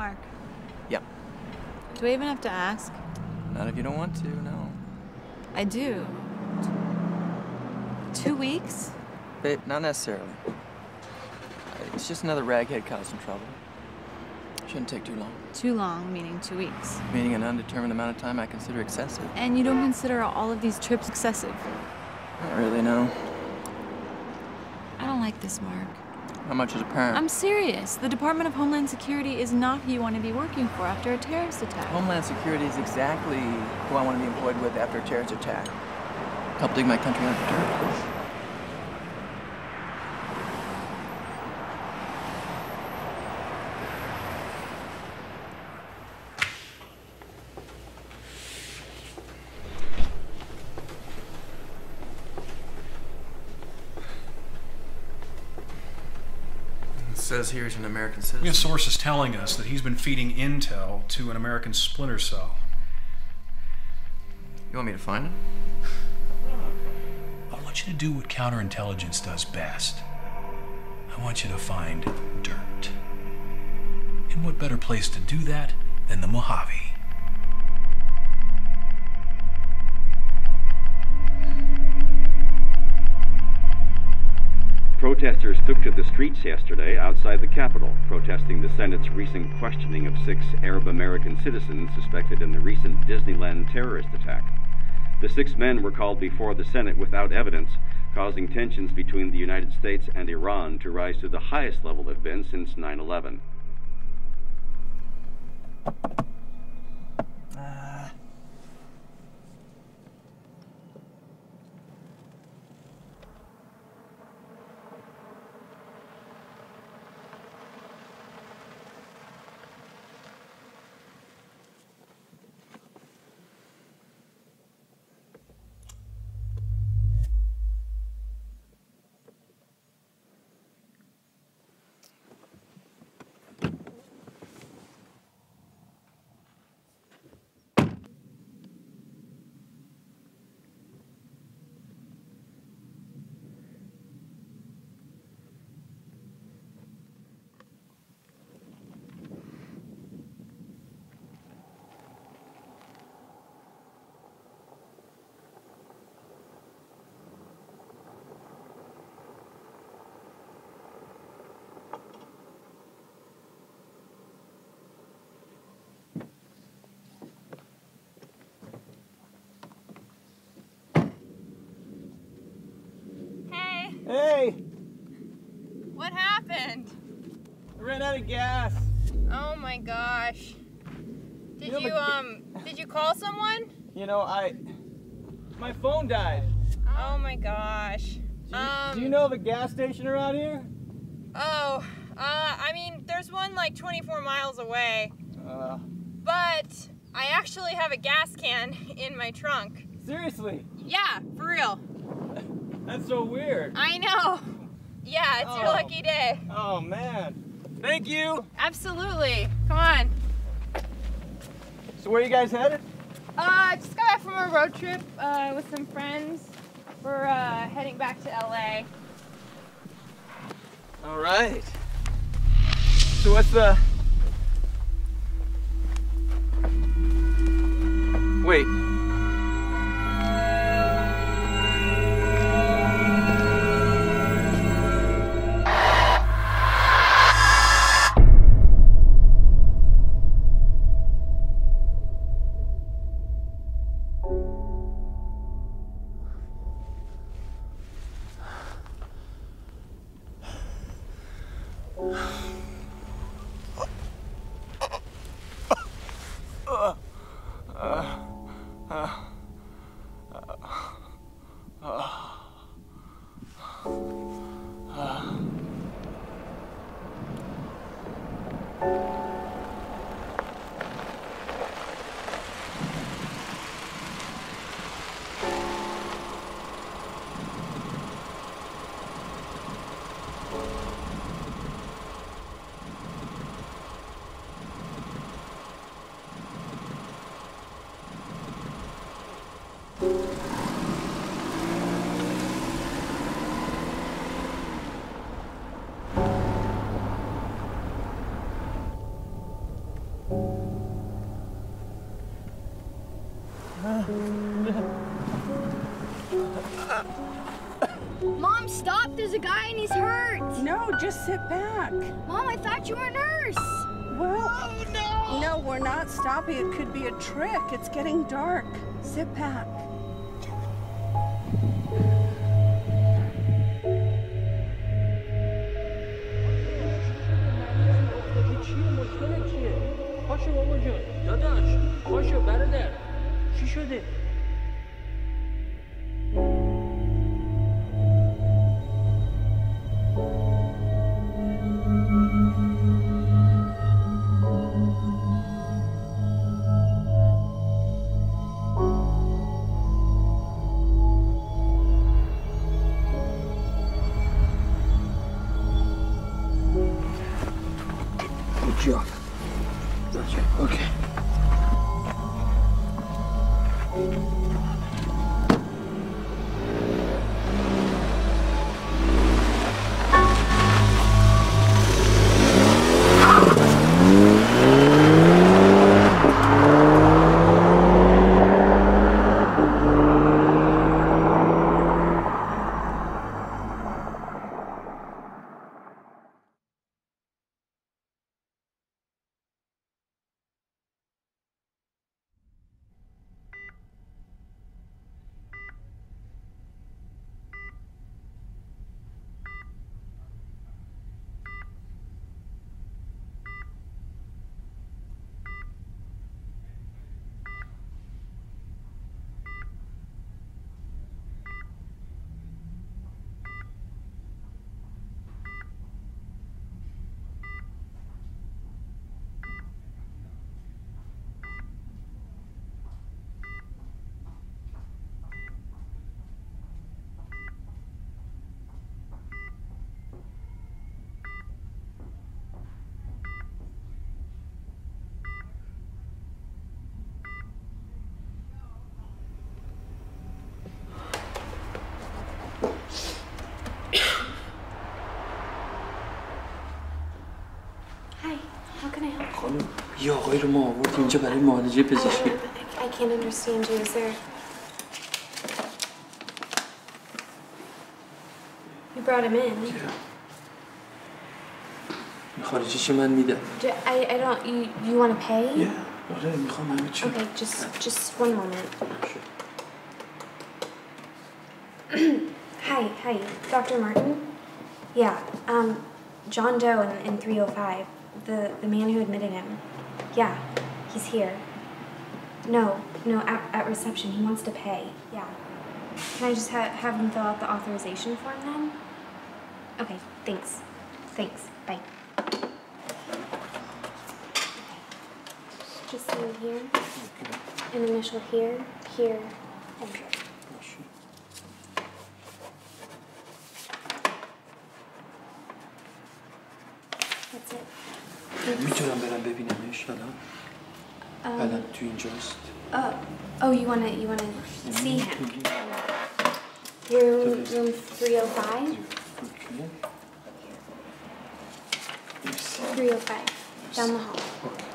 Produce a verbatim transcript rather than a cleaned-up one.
Mark. Yep. Do I even have to ask? Not if you don't want to, no. I do. Two weeks? But not necessarily. It's just another raghead causing trouble. Shouldn't take too long. Too long, meaning two weeks. Meaning an undetermined amount of time I consider excessive. And you don't consider all of these trips excessive? Not really, no. I don't like this, Mark. How much is a parent? I'm serious. The Department of Homeland Security is not who you want to be working for after a terrorist attack. Homeland Security is exactly who I want to be employed with after a terrorist attack. Help dig my country out of the dirt. Says here he's an American citizen. We have sources telling us that he's been feeding intel to an American splinter cell. You want me to find him? I want you to do what counterintelligence does best. I want you to find dirt. And what better place to do that than the Mojave? Protesters took to the streets yesterday outside the Capitol, protesting the Senate's recent questioning of six Arab American citizens suspected in the recent Disneyland terrorist attack. The six men were called before the Senate without evidence, causing tensions between the United States and Iran to rise to the highest level they've been since nine eleven. Hey! What happened? I ran out of gas. Oh my gosh. Did you, know, you um did you call someone? You know, I my phone died. Oh my gosh. Do you, um, do you know of a gas station around here? Oh, uh I mean there's one like twenty-four miles away. Uh, but I actually have a gas can in my trunk. Seriously? Yeah, for real. That's so weird. I know. Yeah, it's oh. your lucky day. Oh, man. Thank you. Absolutely. Come on. So where are you guys headed? Uh, just got back from a road trip uh, with some friends. We're uh, heading back to L A. All right. So what's the... Wait. Uh, Mom, stop! There's a guy and he's hurt! No, just sit back. Mom, I thought you were a nurse! Well, oh, no! No, we're not stopping. It could be a trick. It's getting dark. Sit back. یه آقایی رو ما آورد اینجا برای معالجه پزشکی. I can't understand you. Is there? You brought him in. Yeah. خارجیش من میده. I I don't. You you want to pay? Yeah. آره میخوام همه چی. Okay, just just one moment. Hi, hi, Doctor Martin. Yeah, um, John Doe in, in three oh five. The the man who admitted him. Yeah, he's here. No, no, at, at reception. He wants to pay. Yeah. Can I just ha have him fill out the authorization form then? Okay, thanks. Thanks. Bye. Okay. Just sign here. An initial here, here, and here. That's it. میتونم برم ببینمش الان الان تو اینجاست Oh, you wanna you wanna see him room room three oh five three oh five down the hall.